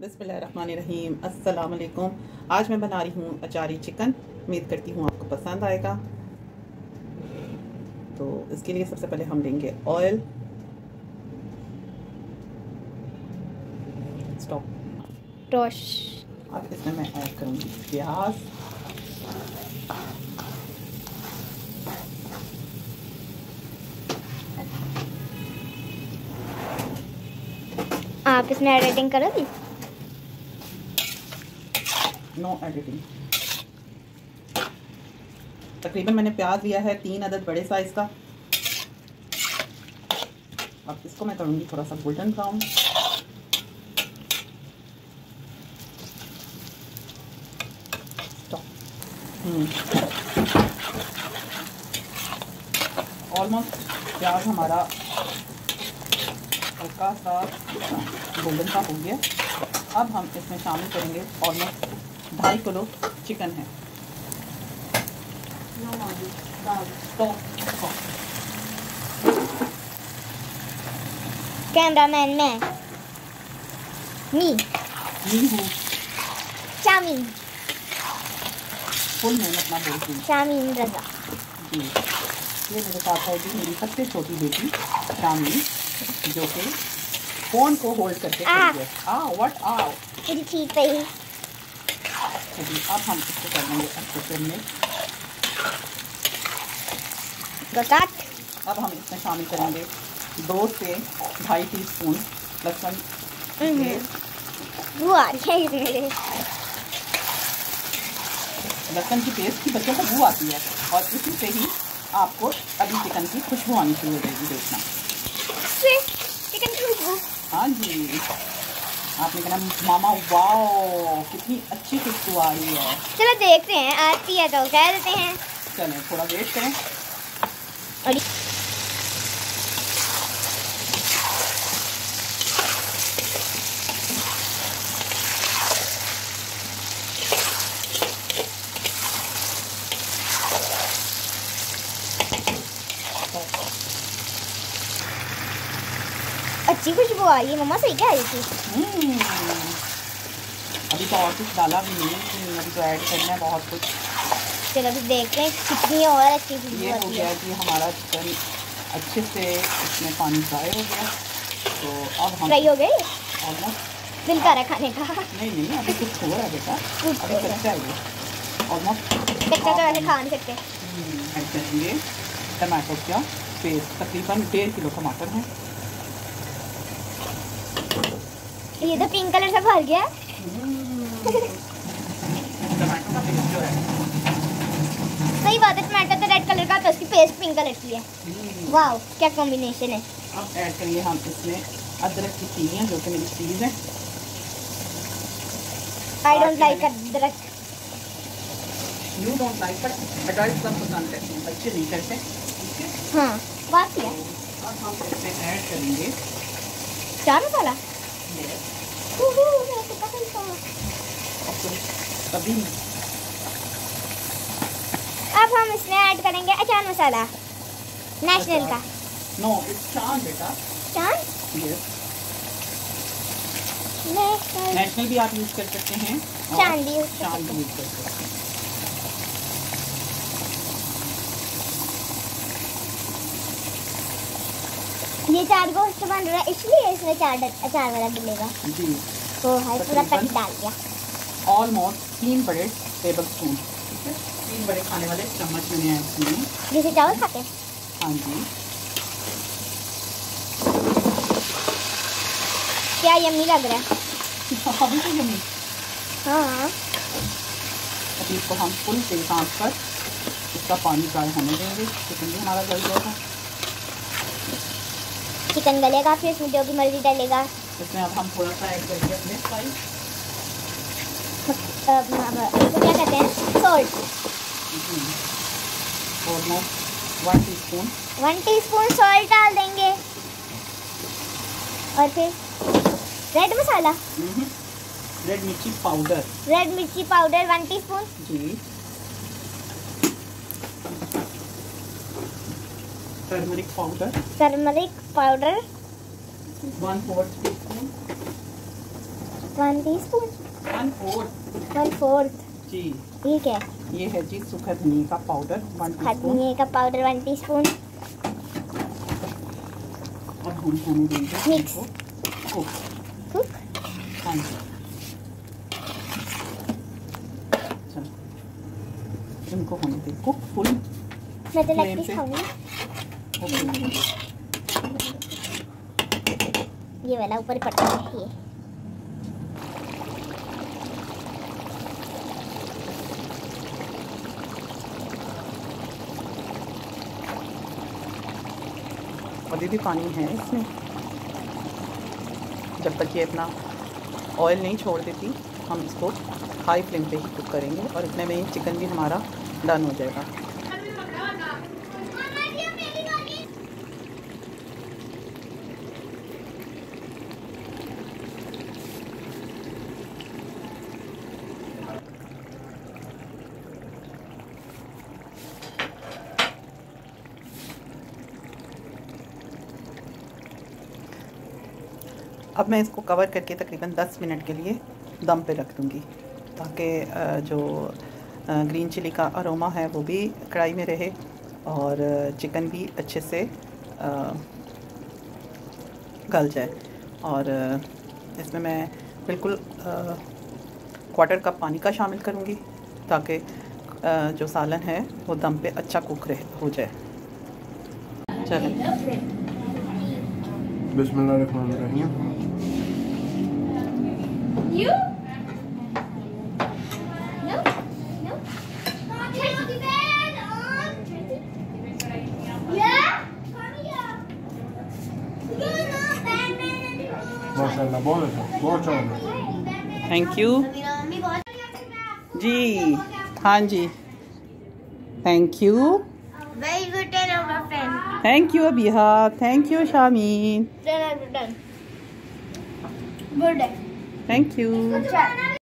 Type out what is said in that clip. बिस्मिल्लाहिर्रहमानिर्रहीम। अस्सलाम वालेकुम। आज मैं बना रही हूँ अचारी चिकन। उम्मीद करती हूँ आपको पसंद आएगा। तो इसके लिए सबसे पहले हम लेंगे ऑयल। स्टॉप। अब इसमें मैं ऐड करूँगी प्याज, आप इसमें एडिटिंग करोगी? No editing. तकरीबन मैंने प्याज लिया है 3 अदद बड़े साइज का। अब इसको मैं करूँगी थोड़ा सा गोल्डन ब्राउन। ऑलमोस्ट प्याज हमारा हल्का सा गोल्डन सा हो गया। अब हम इसमें शामिल करेंगे ऑलमोस्ट 2.5 किलो चिकन है। कैमरामैन मैं हूँ। चामीन फुल मेहनत ना बोलती शामीन रजा जी। ये मेरे साथ है जी मेरी सबसे छोटी बेटी शामीन, जो कि फोन को होल्ड करके खड़ी है। मेरी ठीक है। अब हम इसको कर लेंगे अच्छे से मिक्स। अब हम इसमें शामिल करेंगे 2 से 2.5 टीस्पून लहसुन। लहसुन की पेस्ट की बच्चों को बू आती है और इसी से ही आपको अभी चिकन की खुशबू आनी शुरू हो जाएगी। देखना चिकन की खुशबू। हाँ जी, आपने कहना मामा वाओ कितनी अच्छी खुशबू आ रही है। चलो देखते हैं आती है तो कह देते हैं। चलें थोड़ा वेट करें। अच्छी खुशबू आ रही है मम्मा, सही कह रही थी। अभी तो और कुछ डाला भी नहीं, अभी तो ऐड करना है बहुत कुछ। चलो अभी देखते हैं कितनी और अच्छी खुशबू आ रही है। ये हो गया कि हमारा चिकन अच्छे से इसमें पानी फ्राई हो गया। तो अब हम फ्राई हो गए ऑलमोस्ट दिल कर खाने का। नहीं अभी कुछ हो रहा है बेटा, अभी कच्चा है ऑलमोस्ट। कच्चा तो वैसे खा नहीं सकते। ऐड करेंगे टमाटो का पेस्ट। तकरीबन 1.5 किलो टमाटर है। ये तो पिंक कलर से भर गया। टमाटर का पेस्ट जो है, सही बात है, टमाटर तो रेड कलर का तो उसकी पेस्ट पिंक कलर की है। वाओ क्या कॉम्बिनेशन है। अब ऐड करिए हम इसमें अदरक की तीलियाँ, जो कि मेरी चीज़ है। आई डोंट लाइक अदरक। You don't like, but adult सब पसंद करते हैं, बच्चे नहीं करते। हाँ बात है। अब हम इसमें ऐड करेंगे चार मसाला। अब हम इसमें ऐड करेंगे अचार मसाला नेशनल का। नो चांद बेटा, चांद नेशनल भी आप यूज कर सकते हैं, चांद भी यूज कर सकते हैं। ये चार गोश्त बन रहा है इसलिए इसमें अचार वाला मिलेगा जी। तो है पूरा तक डाल दिया। ऑलमोस्ट 3 बड़े टेबलस्पून, 3 बड़े खाने वाले चम्मच मैंने ऐड किए, जैसे चावल खाते हैं। हाँ जी, क्या यम्मी लग रहा है। अभी तो यम्मी। हाँ अभी इसको हम फुल तेज आंच पर इसका पानी फ्राई होने देंगे। चिकन भी हमारा गल जाएगा, चिकन गलेगा, फिर इसमें जो भी मर्जी डालेगा। इसमें अब हम थोड़ा सा ऐड करेंगे अपने स्पाइस। इसको क्या कहते हैं? सॉल्ट। और मैं 1 टीस्पून सॉल्ट डाल देंगे। और फिर रेड मसाला, रेड मिर्ची पाउडर, 1 टीस्पून जी। टर्मरिक पाउडर 1/4 टीस्पून जी ठीक है। ये है जी सूखा धनिया का पाउडर 1 टीस्पून, धनिया का पाउडर 1 टीस्पून। अब भून भून देंगे इसको कुक। हाँ जी चलो इनको होने दे कुक फुल। मैं तो लाइक पीस खाऊंगी, ये वाला ऊपर पड़ता है। ये अभी भी पानी है इसमें, जब तक ये अपना ऑयल नहीं छोड़ देती हम इसको हाई फ्लेम पे ही कुक करेंगे और इतने में ही चिकन भी हमारा डन हो जाएगा। अब मैं इसको कवर करके तकरीबन 10 मिनट के लिए दम पे रख दूँगी ताकि जो ग्रीन चिली का अरोमा है वो भी कढ़ाई में रहे और चिकन भी अच्छे से गल जाए। और इसमें मैं बिल्कुल 1/4 कप पानी का शामिल करूँगी ताकि जो सालन है वो दम पे अच्छा कुक हो जाए। चलें बिस्मिल्लाह। थैंक यू जी। हाँ जी thank you, very good. Thank you Abiha, thank you Shamin, thank you.